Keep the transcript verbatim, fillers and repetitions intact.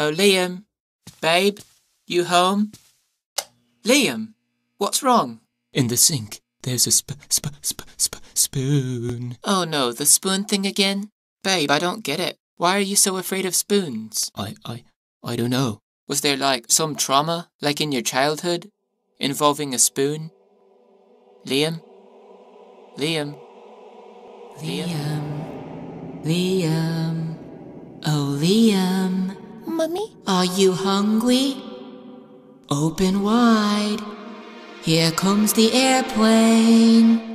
Oh, Liam, babe, you home? Liam, what's wrong? In the sink, there's a sp sp sp sp spoon. Oh no, the spoon thing again? Babe, I don't get it. Why are you so afraid of spoons? I, I, I don't know. Was there like some trauma, like in your childhood, involving a spoon? Liam? Liam? Liam? Liam? Oh, Liam. Mummy? Are you hungry? Open wide. Here comes the airplane.